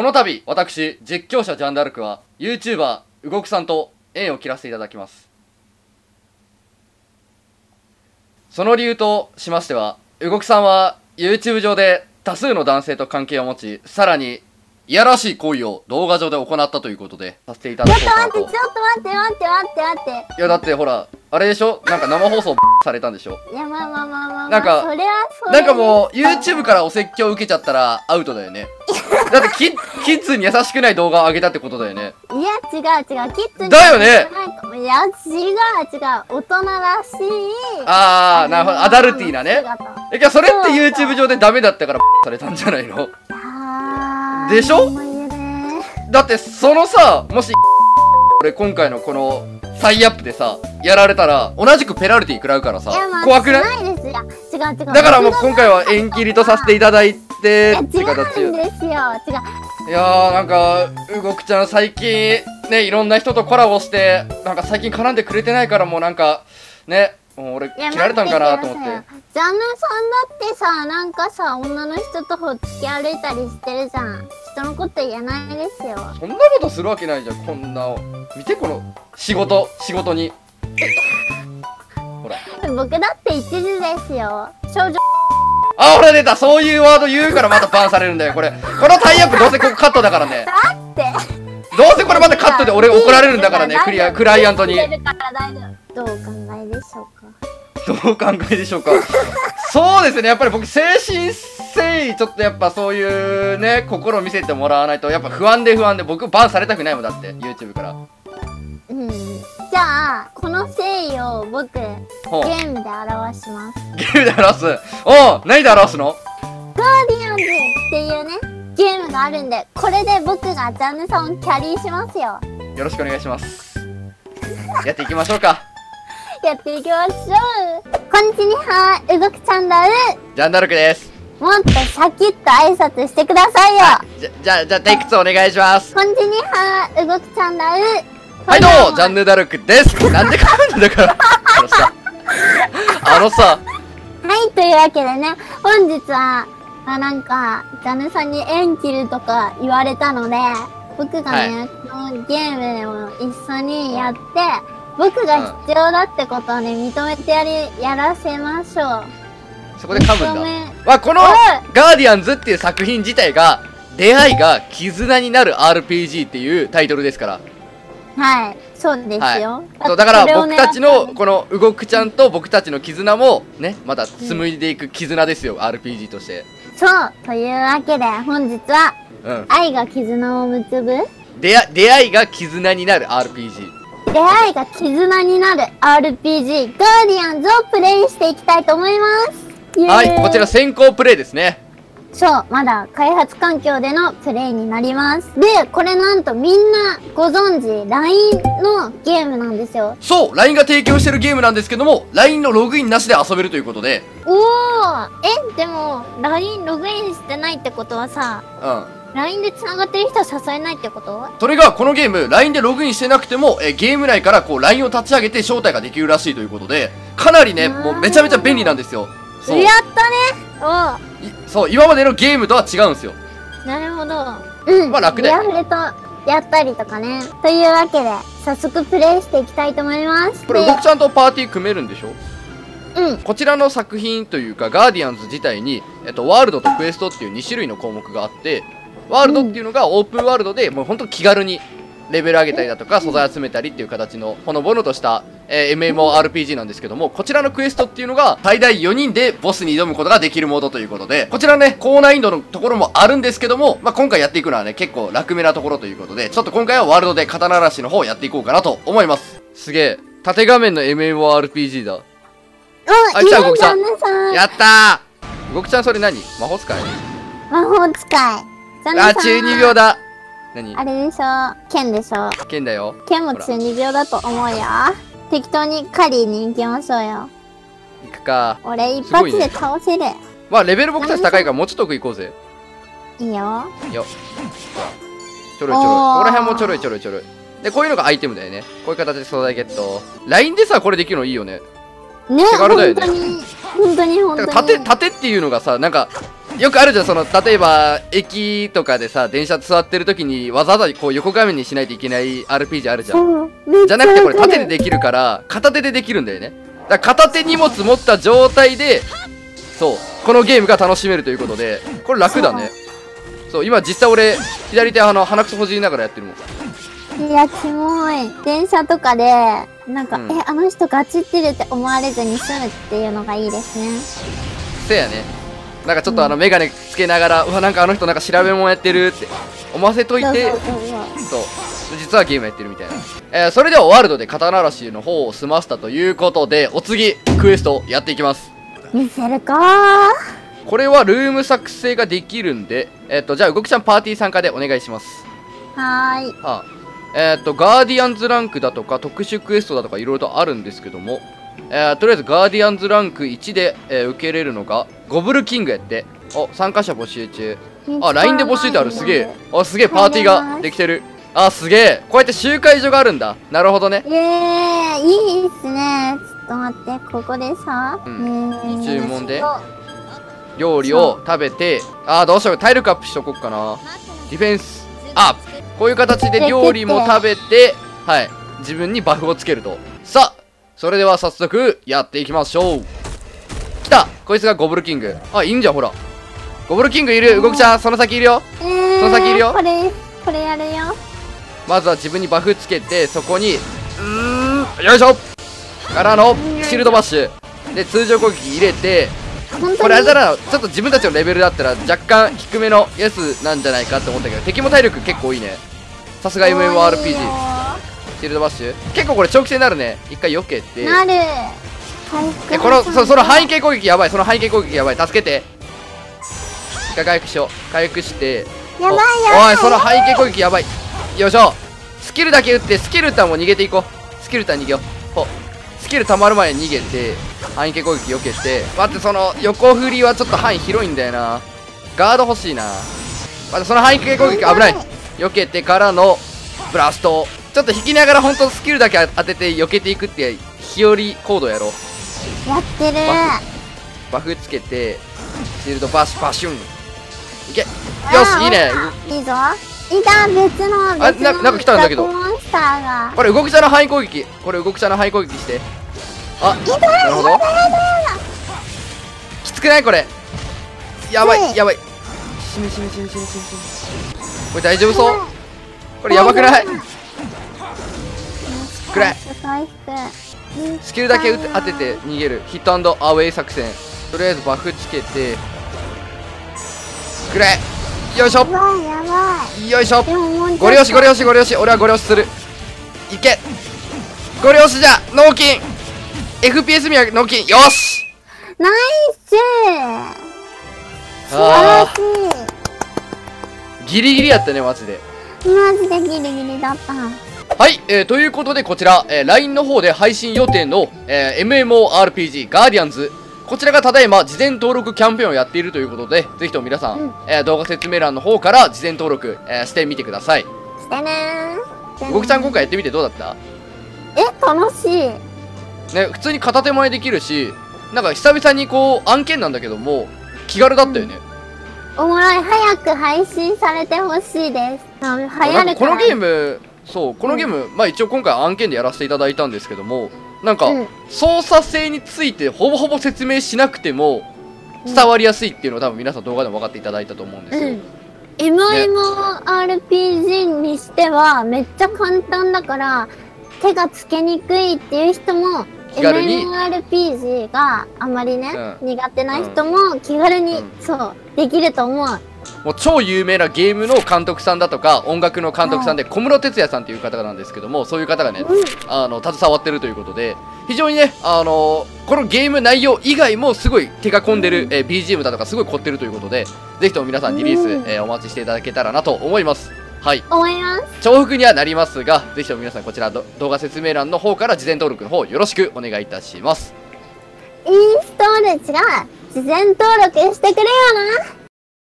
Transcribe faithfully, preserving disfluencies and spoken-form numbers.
この度、私、実況者ジャンダルクは、YouTuber、うごくさんと縁を切らせていただきます。その理由としましては、うごくさんは、YouTube 上で多数の男性と関係を持ち、さらに、いやらしい行為を動画上で行ったということで、させていただこうかなと。ちょっと待って、ちょっと待って、待って、待って、待って。いや、だってほら、あれでしょ、なんか生放送されたんでしょ。いや、まあまあまあまあ、なんか、それはそれなんかもう、YouTube からお説教受けちゃったらアウトだよね。だってキッ、キッズに優しくない動画を上げたってことだよね。いや、違う違う。キッズに。だよね。いや、違う違う。大人らしい。ああ、なるほど。アダルティーなね。え、いや、それって YouTube 上でダメだったからされたんじゃないのでしょ。だって、そのさ、もし、俺今回のこの、タイアップでさ、やられたら、同じくペナルティー食らうからさ、怖くない？ないですよ。違う違う。だからもう今回は延期とさせていただいて、で違うんですよ。違う。いやーなんかうごくちゃん最近ねいろんな人とコラボしてなんか最近絡んでくれてないからもうなんかねもう俺切られたんかなと思って。ジャンヌさんだってさなんかさ女の人とほっつき歩いたりしてるじゃん。人のこと言えないですよ。そんなことするわけないじゃんこんな見てこの仕事仕事に。ほら。僕だって一時ですよ。少女。あ、ほら出た。そういうワード言うからまたバンされるんだよ。これこのタイアップどうせここカットだからね。だってどうせこれまたカットで俺怒られるんだからね。クリアクライアントに。どうお考えでしょうか。どうお考えでしょうか。そうですね。やっぱり僕精神誠意ちょっとやっぱそういうね心を見せてもらわないとやっぱ不安で不安で僕バンされたくないもんだって YouTube から。うん。じゃあこの誠意を僕ゲームで表します。ゲームで表す。おう、何で表すの？ガーディアンズっていうねゲームがあるんで、これで僕がジャンヌさんをキャリーしますよ。よろしくお願いします。やっていきましょうか。やっていきましょう。こんにちは、うごくちゃんだう。ジャンダルクです。もっとシャキッと挨拶してくださいよ。じゃじゃじゃテイクツーお願いします。こんにちは、うごくちゃんだう。はいどうもジャンヌダルクです。なんでかかるんだから。あのさ、あのさ。はいというわけでね、本日はあなんかジャンヌさんに縁切るとか言われたので、僕がね、はい、このゲームを一緒にやって、僕が必要だってことをね認めてやりやらせましょう。そこで噛むんだ。まあこのガーディアンズっていう作品自体が出会いが絆になる アールピージー っていうタイトルですから。はい、そうですよ、はい、そうだから僕たちのこのうごくちゃんと僕たちの絆もねまだ紡いでいく絆ですよ、うん、アールピージー としてそうというわけで本日は、うん、愛が絆を結ぶ出会いが絆になる アールピージー 出会いが絆になる アールピージー ガーディアンズをプレイしていきたいと思いますはいこちら先行プレイですねそう、まだ開発環境でのプレイになります。で、これなんとみんなご存知、ライン のゲームなんですよ。そう、ライン が提供してるゲームなんですけども、ライン のログインなしで遊べるということで。おー、え、でも、ライン ログインしてないってことはさ、うん。ライン で繋がってる人は誘えないってこと？それが、このゲーム、ライン でログインしてなくても、えゲーム内からこう、ライン を立ち上げて招待ができるらしいということで、かなりね、もうめちゃめちゃ便利なんですよ。そう。やったね。おー。そう今までのゲームとは違うんですよなるほどうんまあ楽でリアフレとやったりとかねというわけで早速プレイしていきたいと思いますこれうごくちゃんとパーティー組めるんでしょうんこちらの作品というかガーディアンズ自体に、えっと、ワールドとクエストっていうに種類の項目があってワールドっていうのがオープンワールドでもうほんと気軽にレベル上げたりだとか素材集めたりっていう形のほのぼのとした、えー、エムエムオーアールピージー なんですけどもこちらのクエストっていうのが最大よにんでボスに挑むことができるモードということでこちらね高難易度のところもあるんですけども、まあ、今回やっていくのはね結構楽めなところということでちょっと今回はワールドで刀荒らしの方をやっていこうかなと思いますすげえ縦画面の エムエムオーアールピージー だあ、来たごくちゃんやったーごくちゃんそれ何魔法使い魔法使いあ中二病だ何あれでしょ剣でしょ剣だよ剣も中二病だと思うよ適当に狩りに行きましょうよ行くか俺一発で倒せる、ね、まあレベル僕たち高いからもうちょっと奥行こうぜいいよいいよちょろいちょろいここら辺もちょろいちょろいちょろいでこういうのがアイテムだよねこういう形で素材ゲット ライン でさこれできるのいいよねねっほんとにほんとにほんとに縦っていうのがさなんかよくあるじゃん、その例えば駅とかでさ電車座ってる時にわざわざこう横画面にしないといけない アールピージー あるじゃん。じゃなくてこれ縦でできるから片手でできるんだよね。だから片手荷物持った状態でそうこのゲームが楽しめるということでこれ楽だね。そう今実際俺左手あの鼻くそほじりながらやってるもん。いやキモい。電車とかでなんか、うん、えあの人ガチってるって思われずに済むっていうのがいいですね。せやね。なんかちょっとあの眼鏡つけながら、うん、うわなんかあの人なんか調べ物やってるって思わせといてそう実はゲームやってるみたいな、えー、それではワールドで刀荒らしの方を済ませたということでお次クエストやっていきます。見せるかー。これはルーム作成ができるんでえっ、ー、とじゃあうごきちゃんパーティー参加でお願いします。はーい。ああえっとガーディアンズランクだとか特殊クエストだとかいろいろとあるんですけども、えー、とりあえずガーディアンズランクいちで、えー、受けれるのがゴブルキングやってお参加者募集中。あ ライン で募集ってある。すげえ。あすげえパーティーができてる。あすげえこうやって集会所があるんだ。なるほどね。ええいいですね。ちょっと待ってここでさ、うん、に注文で料理を食べてあどうしよう体力アップしとこうかな。ディフェンスアップこういう形で料理も食べて、はい、自分にバフをつけると。さあ、それでは早速やっていきましょう。来たこいつがゴブルキング。あ、いいんじゃん、ほら。ゴブルキングいる。動きちゃん、その先いるよ。えー、その先いるよ。これ、これやるよ。まずは自分にバフつけて、そこに、うーん、よいしょからの、シールドバッシュ。で、通常攻撃入れて、これあれだな、ちょっと自分たちのレベルだったら若干低めのやつなんじゃないかって思ったけど、敵も体力結構いいね。さすが エムエムオーアールピージー。 シールドバッシュ結構これ長期戦になるね。一回避けてなる。えこの そ, その背景攻撃やばい。その背景攻撃やばい。助けて一回回復しよう。回復してやばいやばい。おいその背景攻撃やばい。よいしょスキルだけ打ってスキルターも逃げていこう。スキルター逃げよう。ほスキルたまる前に逃げて背景攻撃避けて待って。その横振りはちょっと範囲広いんだよな。ガード欲しいな。待ってその背景攻撃危ない。避けてからのブラスト。ちょっと引きながら本当スキルだけ当てて避けていくって日和コードやろ。やってる。バフつけてシールドバッシュバシュンいけ。よしいいね。いいぞ。いた別のあななんか来たんだけど。これ動き者の範囲攻撃。これ動き者の範囲攻撃して。あなるほど。きつくないこれ。やばいやばい。しめしめしめしめしめしめ。これ大丈夫そう。これやばくないくらい。スキルだけ当てて逃げるヒット&アウェイ作戦。とりあえずバフつけてくらい。よいしょよいしょ。ゴリ押しゴリ押しゴリ押し。俺はゴリ押しする。いけゴリ押しじゃ脳筋 エフピーエス 見は脳筋。よしナイス。素晴らしい。ギリギリやったねマジで。マジでギリギリだった。はい、えー、ということでこちら、えー、ライン の方で配信予定の、えー、エムエムオーアールピージー ガーディアンズこちらがただいま事前登録キャンペーンをやっているということでぜひとも皆さん、うんえー、動画説明欄の方から事前登録、えー、してみてください。してねー。動きちゃん今回やってみてどうだった？え楽しいね。普通に片手前できるしなんか久々にこう案件なんだけども気軽だったよね、うん。おもろい。早く配信されてほしいです。流行る。このゲームそうこのゲーム、うん、まあ一応今回案件でやらせていただいたんですけどもなんか、うん、操作性についてほぼほぼ説明しなくても伝わりやすいっていうのを多分皆さん動画でも分かっていただいたと思うんですよ、うん、エムエムオーアールピージー にしてはめっちゃ簡単だから手がつけにくいっていう人もエムエムオーアールピージー があんまりね、うん、苦手な人も気軽に、うん、そうできると思う。もう超有名なゲームの監督さんだとか音楽の監督さんで、はい、小室哲哉さんという方なんですけどもそういう方がね、うん、あの携わってるということで非常にねあのこのゲーム内容以外もすごい手が込んでる、うん、え ビージーエム だとかすごい凝ってるということでぜひとも皆さんリリース、うんえー、お待ちしていただけたらなと思います。はい思います。重複にはなりますがぜひとも皆さんこちら動画説明欄の方から事前登録の方よろしくお願いいたします。インストール違う事前登録してくれよな。